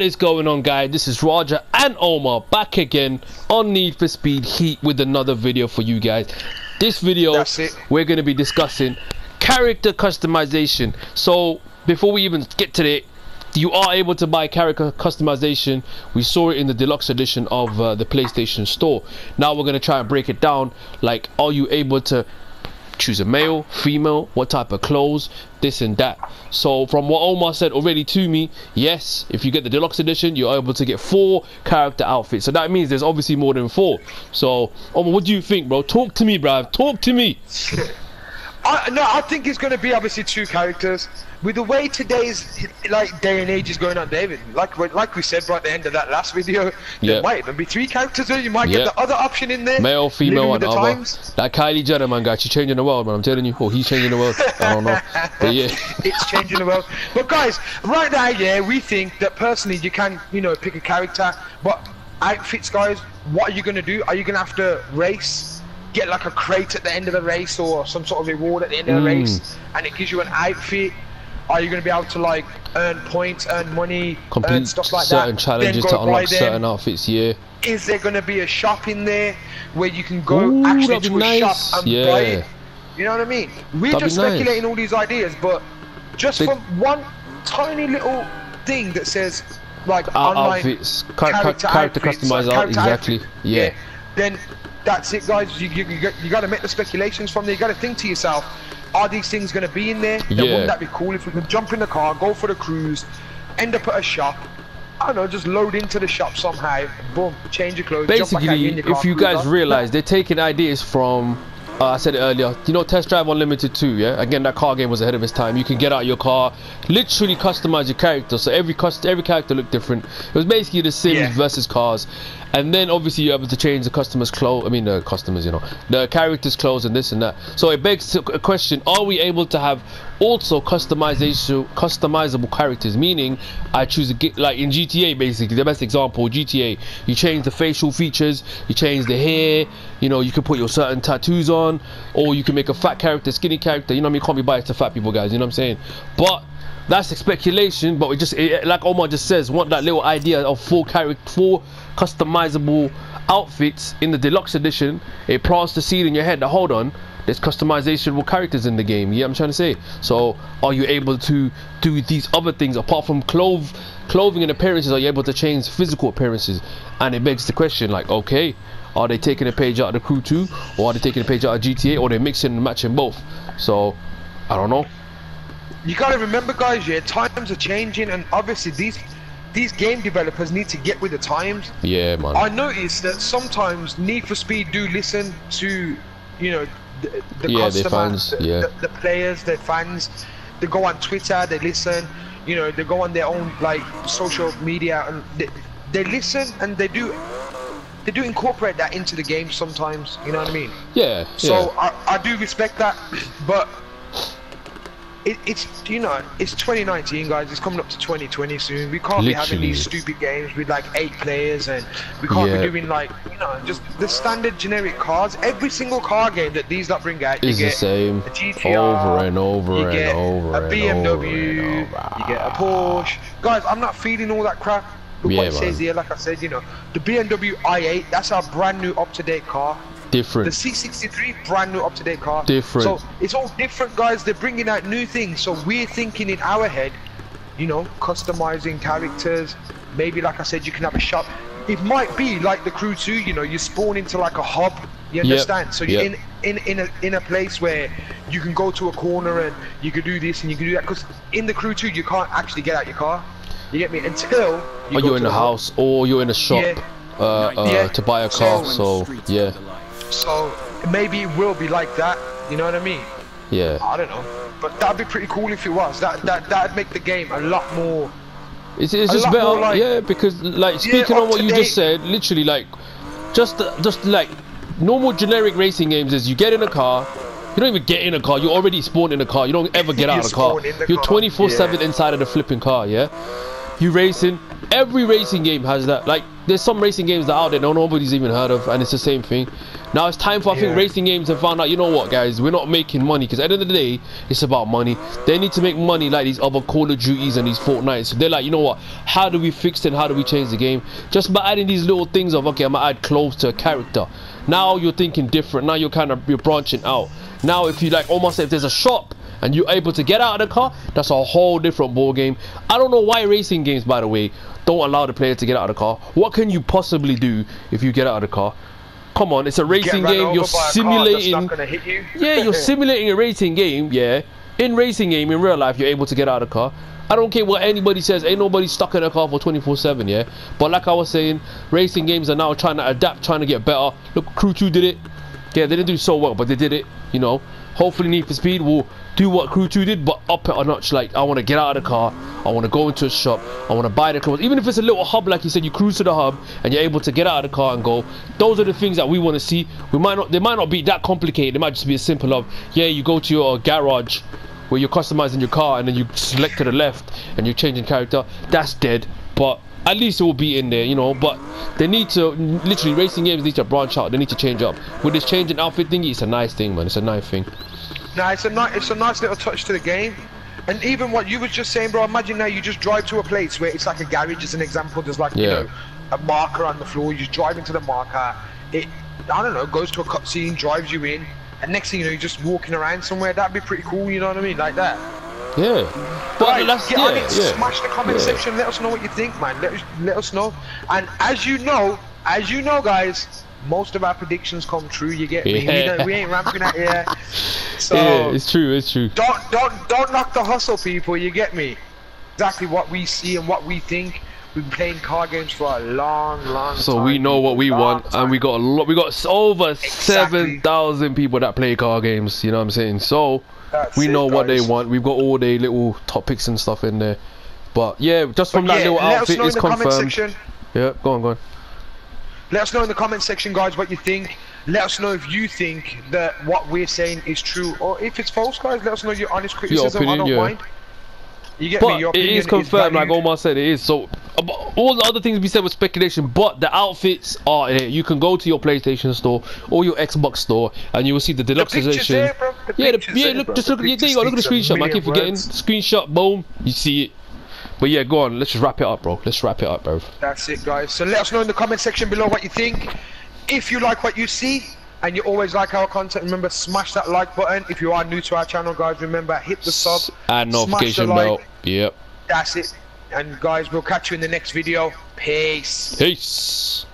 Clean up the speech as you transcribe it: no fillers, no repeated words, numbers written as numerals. What is going on, guys? This is Roger and Omar back again on Need for Speed Heat with another video for you guys. This video we're going to be discussing character customization. So before we even get to it, you are able to buy character customization. We saw it in the deluxe edition of the PlayStation Store. Now we're going to try and break it down, like, are you able to choose a male, female, what type of clothes, this and that. So from what Omar said already to me, yes, if you get the deluxe edition, you're able to get 4 character outfits. So that means there's obviously more than 4. So Omar, what do you think, bro? Talk to me, bruv. Talk to me. I think it's going to be obviously 2 characters. With the way today's day and age is going on, David, like we said right at the end of that last video, there might even be 3 characters. You might get the other option in there. Male, female, and other. That Kylie Jenner, man, guys, she's changing the world, man. I'm telling you, he's changing the world. I don't know, but yeah, it's changing the world. But guys, right now, yeah, we think that personally you can, pick a character. But outfits, guys, what are you gonna do? Are you gonna have to race? Get like a crate at the end of the race or some sort of reward at the end of the race, and it gives you an outfit? Are you going to be able to like earn points, earn money, complete stuff like certain challenges to unlock certain outfits? Yeah. Is there going to be a shop in there where you can go actually to a shop and buy it? You know what I mean? We're just speculating all these ideas, but just from one tiny little thing that says like online outfits, character customized, exactly. Yeah. Then that's it, guys. You got to make the speculations from there. You got to think to yourself, are these things going to be in there? Then wouldn't that be cool if we could jump in the car, go for the cruise, end up at a shop, I don't know, just load into the shop somehow, boom, change your clothes, basically, jump back in your car. If you guys realize, they're taking ideas from I said it earlier, Test Drive Unlimited 2, yeah? Again, that car game was ahead of its time. You can get out your car, literally customize your character. So every character looked different. It was basically the Sims versus cars. And then obviously you're able to change the customer's clothes, the character's clothes and this and that. So it begs a question, are we able to have also customizable characters? Meaning, I choose, like in GTA basically, the best example, GTA, you change the facial features, you change the hair, you can put your certain tattoos on, or you can make a fat character, skinny character. You know what I mean? Can't be biased to fat people, guys. You know what I'm saying? But that's speculation. But like Omar just says, want that little idea of 4 customizable outfits in the deluxe edition. It plants the seed in your head that, hold on, there's customizable characters in the game. Yeah, I'm trying to say. So are you able to do these other things apart from clothing and appearances? Are you able to change physical appearances? And it begs the question, like, okay, are they taking a page out of The Crew 2, or are they taking a page out of GTA, or they're mixing and matching both? So I don't know. You gotta remember, guys, times are changing, and obviously these game developers need to get with the times. Yeah, man. I noticed that sometimes Need for Speed do listen to the customers, the players, their fans. They go on Twitter, they listen, they go on their own like social media, and they listen, and they do incorporate that into the game sometimes, you know what I mean? Yeah. So I do respect that, but it's it's 2019, guys. It's coming up to 2020 soon. We can't be having these stupid games with like 8 players, and we can't be doing like just the standard generic cars. Every single car game that these lot bring out is the same. A GTR, over and over you get and over. A BMW, over and over. You get a Porsche. Guys, I'm not feeling all that crap. But what it says here, like I said, the BMW i8, that's our brand new up-to-date car. Different. The C63, brand new up-to-date car. Different. So it's all different, guys. They're bringing out new things. So we're thinking in our head, customizing characters. Maybe, like I said, you can have a shop. It might be like The Crew 2, you spawn into like a hub. You understand? So you're in a place where you can go to a corner and you can do this and you can do that. Because in The Crew 2, you can't actually get out your car. You get me? Until you're in the house or you're in a shop to buy a car. So so maybe it will be like that. You know what I mean? Yeah. I don't know, but that'd be pretty cool if it was. That'd make the game a lot more. It's just better, like, because like speaking on what you just said, literally like just like normal generic racing games is you get in a car. You don't even get in a car, you're already spawned in a car, you don't ever get out of a car. You're 24/7 inside of the flipping car, yeah? you racing. Every racing game has that. Like, there's some racing games that are out there nobody's even heard of, and it's the same thing. Now it's time for, I think, racing games have found out, you know what, guys, we're not making money, because at the end of the day, it's about money. They need to make money like these other Call of Duties and these Fortnites. So they're like, you know what, how do we fix it? How do we change the game? Just by adding these little things of, okay, I'm gonna add clothes to a character. Now you're thinking different. Now you're kind of, you're branching out. Now if you like, almost if there's a shop and you're able to get out of the car, that's a whole different ball game. I don't know why racing games, by the way, don't allow the player to get out of the car. What can you possibly do if you get out of the car? Come on, it's a racing game. You're simulating. Not gonna hit you. Yeah, you're simulating a racing game. Yeah, in racing game, in real life, you're able to get out of the car. I don't care what anybody says. Ain't nobody stuck in a car for 24/7. Yeah, but like I was saying, racing games are now trying to adapt, trying to get better. Look, Crew 2 did it. Yeah, they didn't do so well, but they did it. You know, hopefully Need for Speed will do what Crew 2 did, but up it a notch. Like, I want to get out of the car, I want to go into a shop, I want to buy the clothes. Even if it's a little hub, like you said, you cruise to the hub and you're able to get out of the car and go. Those are the things that we want to see. We might not, they might not be that complicated. It might just be as simple of, yeah, you go to your garage where you're customizing your car and then you select to the left and you're changing character. That's dead, but at least it will be in there, you know. But they need to, literally, racing games need to branch out. They need to change up. With this changing outfit thingy, it's a nice thing, man. It's a nice thing. No, it's a nice little touch to the game. And even what you were just saying, bro, imagine now you just drive to a place where it's like a garage, as an example. There's like, you know, a marker on the floor. You drive into the marker. It, I don't know, goes to a cutscene, drives you in. And next thing you know, you're just walking around somewhere. That'd be pretty cool, you know what I mean? Like that. Yeah, but right, that's, smash the comment section. Let us know what you think, man. Let us know. And as you know, guys, most of our predictions come true. You get me? You know, we ain't ramping out here. So yeah, it's true. It's true. Don't knock the hustle, people. You get me? Exactly what we see and what we think. We've been playing car games for a long time. So we know what we want, and we got a lot. We got over 7,000 people that play car games. You know what I'm saying? So. That's we know what they want. We've got all their little topics and stuff in there, but yeah, just from that little outfit is confirmed. Yeah, go on, go on. Let us know in the comment section, guys, what you think. Let us know if you think that what we're saying is true, or if it's false, guys. Let us know your honest criticism. Your opinion, I don't mind. You get me? Your opinion is confirmed, like Omar said, it is. So all the other things we said was speculation, but the outfits are there. You can go to your PlayStation store or your Xbox store and you will see the deluxeization. There you go, look at the screenshot. I keep forgetting. Screenshot, boom, you see it. But yeah, go on, let's just wrap it up, bro. Let's wrap it up, bro. That's it, guys. So let us know in the comment section below what you think. If you like what you see and you always like our content, remember, smash that like button. If you are new to our channel, guys, remember, hit the sub and notification bell. Yep. That's it. And guys, we'll catch you in the next video. Peace. Peace.